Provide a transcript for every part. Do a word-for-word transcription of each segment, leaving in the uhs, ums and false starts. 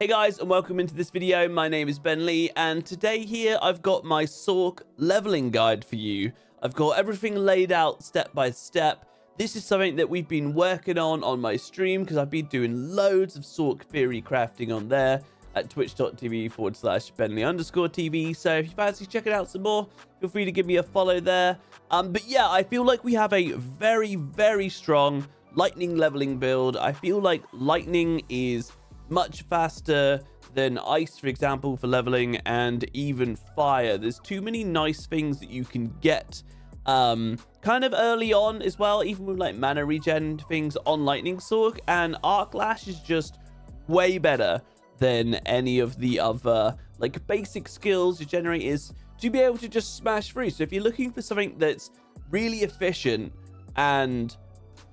Hey guys, and welcome into this video. My name is Ben Lee, and today here I've got my Sork leveling guide for you. I've got everything laid out step by step. This is something that we've been working on on my stream because I've been doing loads of Sork theory crafting on there at twitch.tv forward slash Ben Lee underscore TV. So if you fancy checking out some more, feel free to give me a follow there. Um, but yeah, I feel like we have a very, very strong lightning leveling build. I feel like lightning is much faster than ice, for example, for leveling, and even fire. There's too many nice things that you can get um kind of early on as well, even with like mana regen things on lightning Sork, and Arc Lash is just way better than any of the other like basic skills you generate is to be able to just smash through. So if you're looking for something that's really efficient and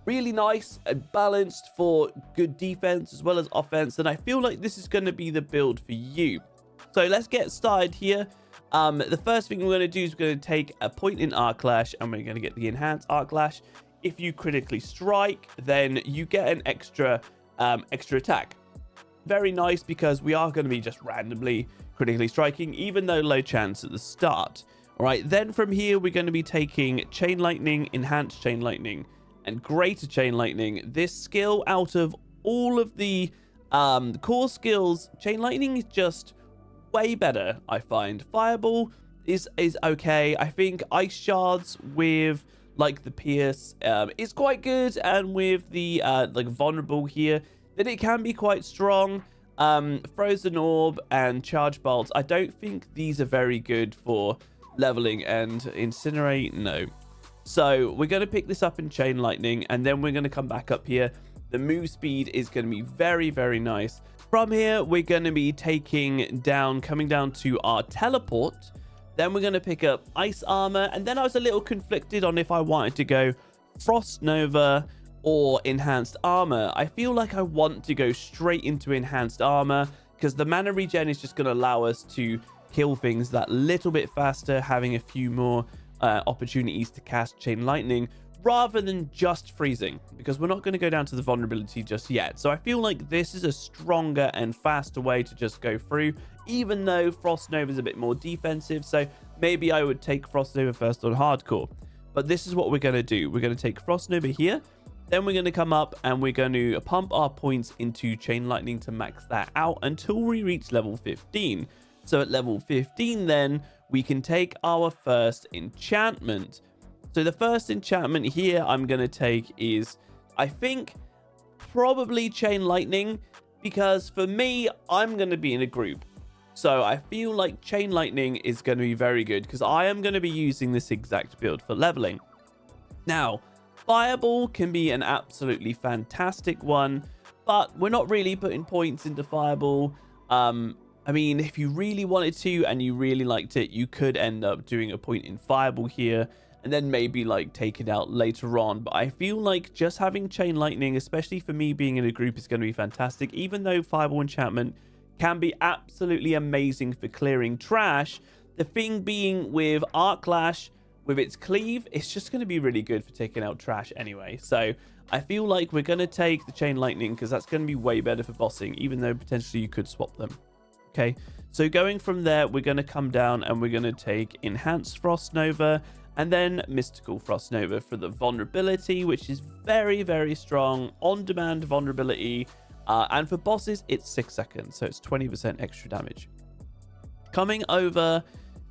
really nice and balanced for good defense as well as offense, and I feel like this is going to be the build for you. So let's get started here. Um, the first thing we're going to do is we're going to take a point in Arc Lash, and we're going to get the enhanced Arc Lash. If you critically strike, then you get an extra, um, extra attack. Very nice, because we are going to be just randomly critically striking, even though low chance at the start. All right, then from here, we're going to be taking Chain Lightning, enhanced Chain Lightning, and greater Chain Lightning. This skill, out of all of the um, core skills, Chain Lightning is just way better, I find. Fireball is is okay. I think Ice Shards with like the Pierce um, is quite good, and with the uh, like Vulnerable here, then it can be quite strong. Um, Frozen Orb and Charge Bolts, I don't think these are very good for leveling, and Incinerate, no. So we're going to pick this up in Chain Lightning, and then we're going to come back up here. The move speed is going to be very, very nice. From here, we're going to be taking down, coming down to our Teleport. Then we're going to pick up Ice Armor. And then I was a little conflicted on if I wanted to go Frost Nova or Enhanced Armor. I feel like I want to go straight into Enhanced Armor because the mana regen is just going to allow us to kill things that little bit faster, having a few more Uh, opportunities to cast Chain Lightning rather than just freezing, because we're not going to go down to the vulnerability just yet. So I feel like this is a stronger and faster way to just go through, even though Frost Nova is a bit more defensive. So maybe I would take Frost Nova first on hardcore, but this is what we're going to do. We're going to take Frost Nova here, then we're going to come up and we're going to pump our points into Chain Lightning to max that out until we reach level fifteen. So at level fifteen, then we can take our first enchantment. So the first enchantment here I'm going to take is, I think, probably Chain Lightning, because for me, I'm going to be in a group. So I feel like Chain Lightning is going to be very good because I am going to be using this exact build for leveling. Now, Fireball can be an absolutely fantastic one, but we're not really putting points into Fireball. Um... I mean, if you really wanted to and you really liked it, you could end up doing a point in Fireball here and then maybe like take it out later on. But I feel like just having Chain Lightning, especially for me being in a group, is going to be fantastic, even though Fireball enchantment can be absolutely amazing for clearing trash. The thing being with Arc Lash, with its cleave, it's just going to be really good for taking out trash anyway. So I feel like we're going to take the Chain Lightning because that's going to be way better for bossing, even though potentially you could swap them. Okay, so going from there, we're going to come down and we're going to take Enhanced Frost Nova and then Mystical Frost Nova for the vulnerability, which is very, very strong on-demand vulnerability. Uh, and for bosses, it's six seconds, so it's twenty percent extra damage. Coming over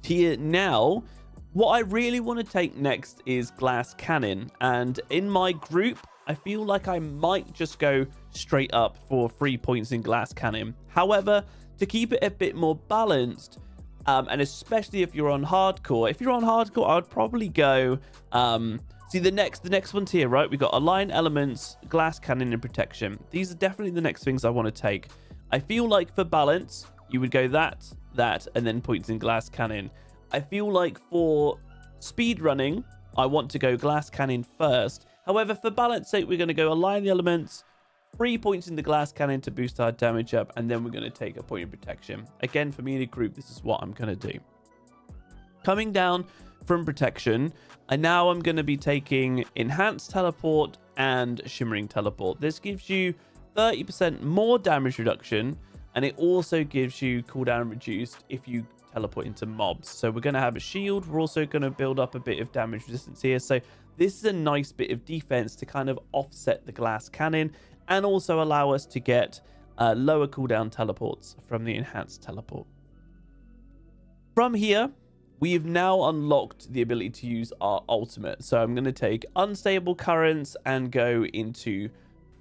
here now, what I really want to take next is Glass Cannon. And in my group, I feel like I might just go straight up for three points in Glass Cannon. However, to keep it a bit more balanced, um, and especially if you're on hardcore. If you're on hardcore, I would probably go... Um, see, the next the next one's here, right? We've got Align Elements, Glass Cannon, and Protection. These are definitely the next things I want to take. I feel like for balance, you would go that, that, and then points in Glass Cannon. I feel like for speedrunning, I want to go Glass Cannon first. However, for balance sake, we're going to go Align the Elements, three points in the Glass Cannon to boost our damage up, and then we're going to take a point in Protection. Again, for me in a group, this is what I'm going to do. Coming down from Protection, and now I'm going to be taking Enhanced Teleport and Shimmering Teleport. This gives you thirty percent more damage reduction, And it also gives you cooldown reduced if you teleport into mobs. So we're going to have a shield. We're also going to build up a bit of damage resistance here. So this is a nice bit of defense to kind of offset the glass cannon and also allow us to get uh, lower cooldown teleports from the enhanced teleport. From here, we have now unlocked the ability to use our ultimate. So I'm going to take Unstable Currents and go into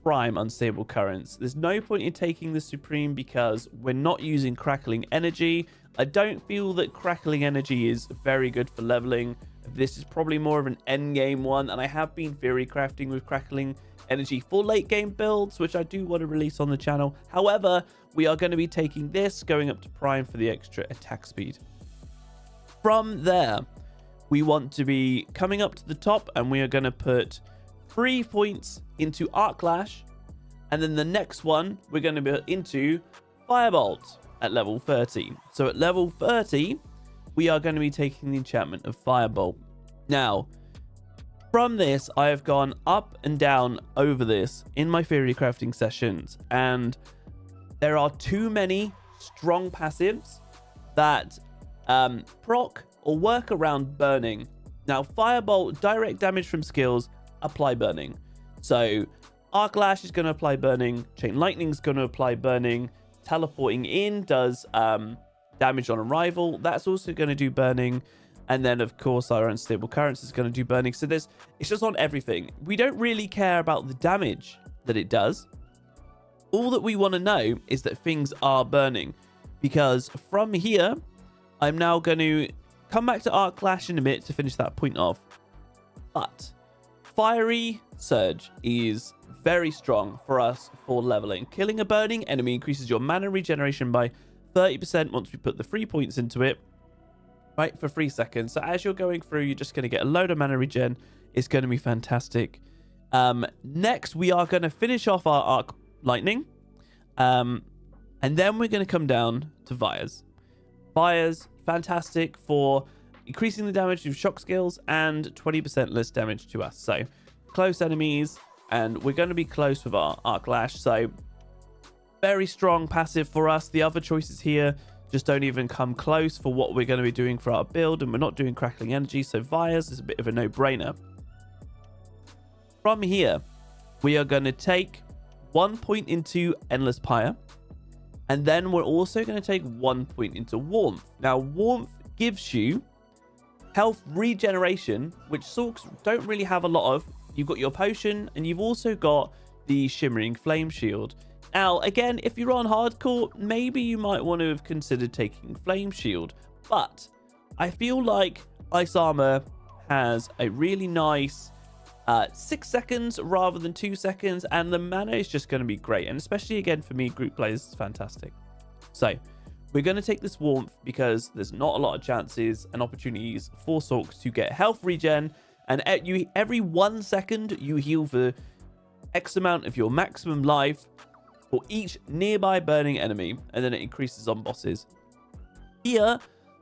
Prime Unstable Currents. There's no point in taking the Supreme because we're not using Crackling Energy. I don't feel that Crackling Energy is very good for leveling. This is probably more of an end game one, and I have been theory crafting with Crackling Energy for late game builds, which I do want to release on the channel. However, we are going to be taking this, going up to Prime for the extra attack speed. From there, we want to be coming up to the top, and we are going to put three points into Arc Lash, and then the next one we're going to be into Firebolt at level thirty. So at level thirty, we are going to be taking the enchantment of Firebolt. Now, from this, I have gone up and down over this in my theory crafting sessions, and there are too many strong passives that um, proc or work around burning. Now, Firebolt, direct damage from skills, apply burning. So Arc Lash is going to apply burning, Chain Lightning is going to apply burning, teleporting in does um damage on arrival, that's also going to do burning, and then of course our Unstable Currents is going to do burning. So there's, it's just on everything. We don't really care about the damage that it does. All that we want to know is that things are burning, because from here I'm now going to come back to Arc Lash in a minute to finish that point off, but Fiery Surge is very strong for us for leveling. Killing a burning enemy increases your mana regeneration by thirty percent once we put the three points into it, right, for three seconds. So as you're going through, you're just going to get a load of mana regen. It's going to be fantastic. Um, next, we are going to finish off our Arc Lightning. Um, and then we're going to come down to Vyr's. Vyr's, fantastic for increasing the damage of shock skills and twenty percent less damage to us. So close enemies, and we're going to be close with our Arc Lash. So very strong passive for us. The other choices here just don't even come close for what we're going to be doing for our build, and we're not doing Crackling Energy. So Vyr's is a bit of a no-brainer. From here, we are going to take one point into Endless Pyre, and then we're also going to take one point into Warmth. Now, Warmth gives you health regeneration, which Sorks don't really have a lot of. You've got your potion, and you've also got the Shimmering Flame Shield. Now, again, if you're on hardcore, maybe you might want to have considered taking Flame Shield, but I feel like Ice Armor has a really nice uh, six seconds rather than two seconds, and the mana is just going to be great. And especially, again, for me, group players is fantastic. So we're going to take this Warmth because there's not a lot of chances and opportunities for Sorks to get health regen. And you, every one second you heal for X amount of your maximum life for each nearby burning enemy. And then it increases on bosses. Here,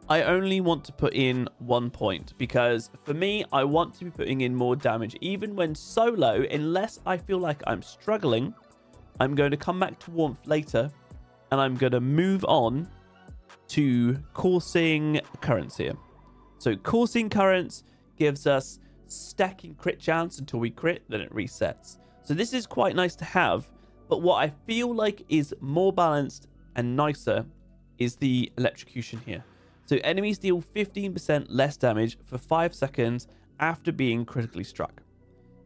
I only want to put in one point because for me, I want to be putting in more damage. Even when solo, unless I feel like I'm struggling, I'm going to come back to Warmth later. And I'm going to move on to Coursing Currents here. So Coursing Currents gives us stacking crit chance until we crit, then it resets. So this is quite nice to have, but what I feel like is more balanced and nicer is the Electrocution here. So enemies deal fifteen percent less damage for five seconds after being critically struck.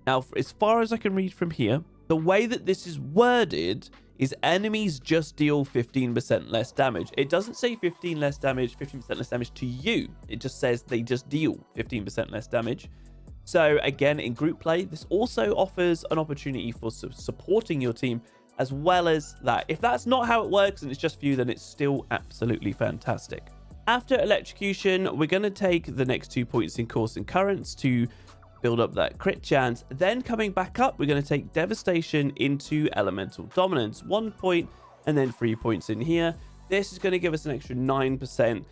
Now, as far as I can read from here, the way that this is worded is enemies just deal fifteen percent less damage. It doesn't say fifteen less damage, fifteen percent less damage to you. It just says they just deal fifteen percent less damage. So again, in group play, this also offers an opportunity for su supporting your team as well as that. If that's not how it works and it's just for you, then it's still absolutely fantastic. After Electrocution, we're gonna take the next two points in Coursing Currents to build up that crit chance. Then coming back up, we're going to take Devastation into Elemental Dominance, one point, and then three points in here. This is going to give us an extra nine percent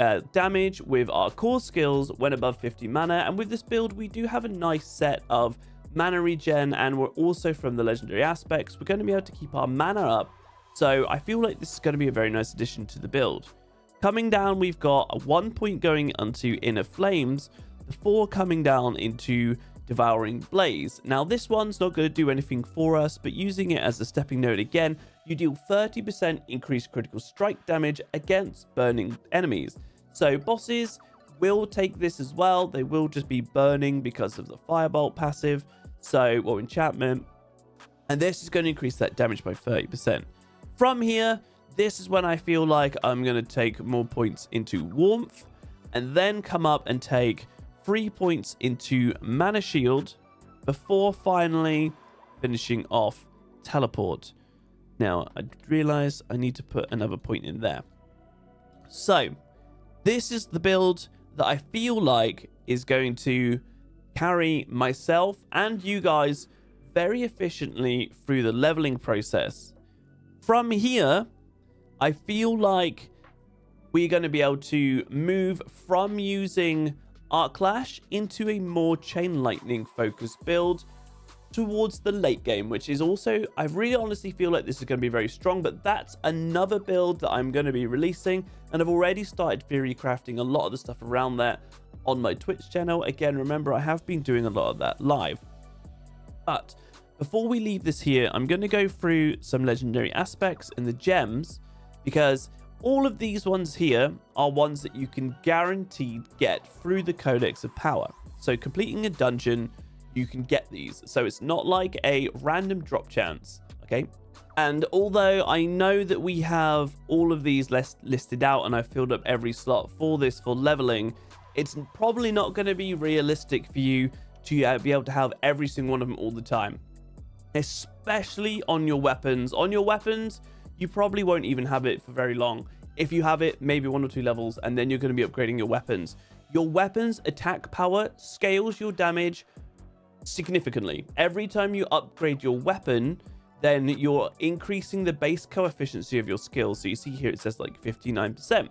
uh, damage with our core skills when above fifty mana. And with this build, we do have a nice set of mana regen, and we're also from the legendary aspects, we're going to be able to keep our mana up So I feel like this is going to be a very nice addition to the build. Coming down, we've got a one point going onto Inner Flames, the four coming down into Devouring Blaze. Now this one's not going to do anything for us, but using it as a stepping node again, you deal thirty percent increased critical strike damage against burning enemies. So bosses will take this as well. They will just be burning because of the Firebolt passive. So, well, enchantment. And this is going to increase that damage by thirty percent. From here, this is when I feel like I'm going to take more points into Warmth and then come up and take three points into Mana Shield before finally finishing off Teleport. Now, I realize I need to put another point in there. So, this is the build that I feel like is going to carry myself and you guys very efficiently through the leveling process. From here, I feel like we're going to be able to move from using Arc Lash into a more Chain Lightning focused build towards the late game, which is also, I really honestly feel like this is going to be very strong, but that's another build that I'm going to be releasing, and I've already started theory crafting a lot of the stuff around that on my Twitch channel. Again, remember, I have been doing a lot of that live. But before we leave this here, I'm going to go through some legendary aspects and the gems, because all of these ones here are ones that you can guaranteed get through the Codex of Power. So completing a dungeon, you can get these. So it's not like a random drop chance, okay? And although I know that we have all of these list listed out and I filled up every slot for this for leveling, it's probably not going to be realistic for you to be able to have every single one of them all the time, especially on your weapons. On your weapons, you probably won't even have it for very long. If you have it, maybe one or two levels, and then you're going to be upgrading your weapons. Your weapons attack power scales your damage significantly. Every time you upgrade your weapon, then you're increasing the base coefficient of your skill. So you see here it says like fifty-nine percent,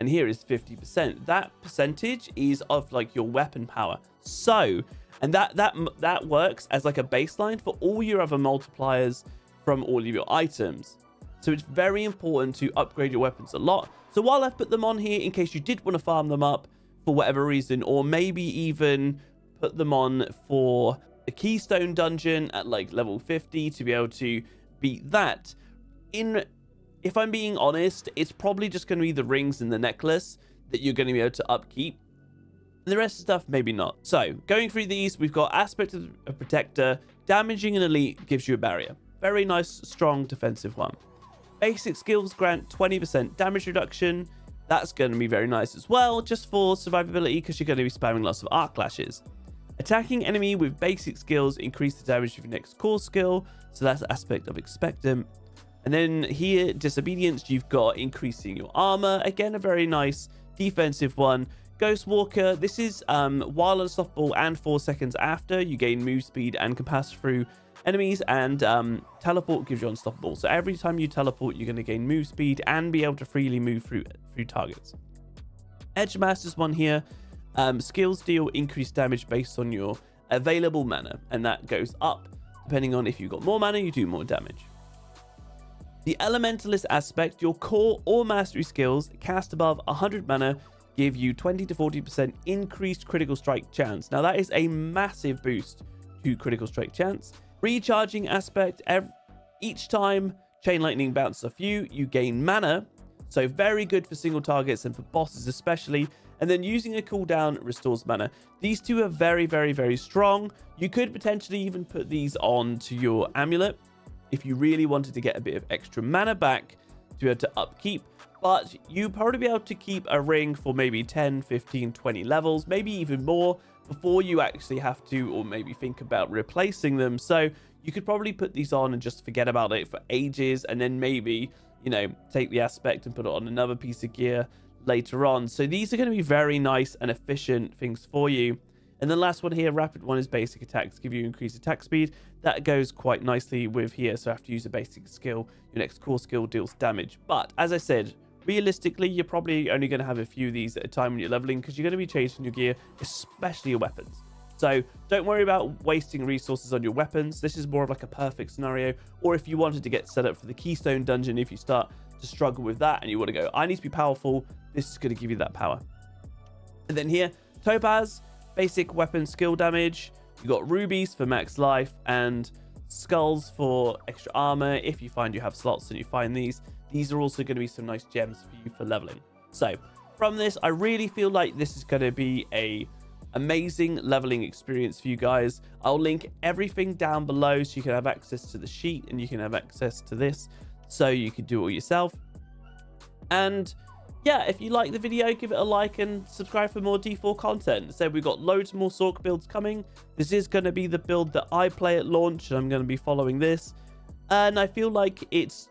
and here is fifty percent. That percentage is of like your weapon power. So, and that that that works as like a baseline for all your other multipliers from all of your items. So it's very important to upgrade your weapons a lot. So while I've put them on here, in case you did want to farm them up for whatever reason, or maybe even put them on for the Keystone Dungeon at like level fifty to be able to beat that. In, if I'm being honest, it's probably just going to be the rings and the necklace that you're going to be able to upkeep. And the rest of the stuff, maybe not. So going through these, we've got Aspect of Protector. Damaging an elite gives you a barrier. Very nice, strong defensive one. Basic skills grant twenty percent damage reduction. That's going to be very nice as well, just for survivability, because you're going to be spamming lots of Arc Lashes. Attacking enemy with basic skills increase the damage of your next core skill. So that's Aspect of Expectant. And then here, Disobedience, you've got increasing your armor. Again, a very nice defensive one. Ghost Walker, this is um, while unstoppable and four seconds after, you gain move speed and can pass through enemies, and um, Teleport gives you unstoppable. So every time you teleport, you're going to gain move speed and be able to freely move through through targets. Edge Master's one here. Um, skills deal increased damage based on your available mana, and that goes up depending on if you've got more mana, you do more damage. The Elementalist aspect, your core or mastery skills cast above one hundred mana give you twenty to forty percent increased critical strike chance. Now that is a massive boost to critical strike chance. Recharging aspect, every, each time Chain Lightning bounces off you, you gain mana. So very good for single targets and for bosses especially. And then using a cooldown restores mana. These two are very, very, very strong. You could potentially even put these on to your amulet if you really wanted to get a bit of extra mana back to be able to upkeep. But you probably be able to keep a ring for maybe ten, fifteen, twenty levels, maybe even more, before you actually have to, or maybe think about replacing them. So you could probably put these on and just forget about it for ages, and then maybe, you know, take the aspect and put it on another piece of gear later on. So these are going to be very nice and efficient things for you. And the last one here, rapid one, is basic attacks give you increased attack speed. That goes quite nicely with here. So after you use a basic skill, your next core skill deals damage. But as I said, realistically, you're probably only going to have a few of these at a time when you're leveling, because you're going to be changing your gear, especially your weapons. So don't worry about wasting resources on your weapons. This is more of like a perfect scenario. Or if you wanted to get set up for the Keystone Dungeon, if you start to struggle with that and you want to go, I need to be powerful, this is going to give you that power. And then here, Topaz, basic weapon skill damage. You've got rubies for max life and skulls for extra armor. If you find you have slots and you find these, these are also going to be some nice gems for you for leveling. So from this, I really feel like this is going to be a amazing leveling experience for you guys. I'll link everything down below so you can have access to the sheet and you can have access to this so you can do it all yourself. And yeah, if you like the video, give it a like and subscribe for more D four content. So we've got loads more Sork builds coming. This is going to be the build that I play at launch, and I'm going to be following this. And I feel like it's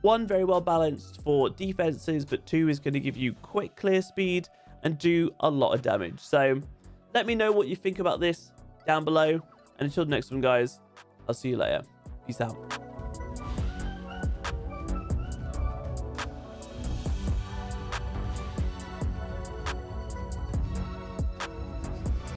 one, very well balanced for defenses, but two, is going to give you quick clear speed and do a lot of damage. So let me know what you think about this down below. And until the next one, guys, I'll see you later. Peace out.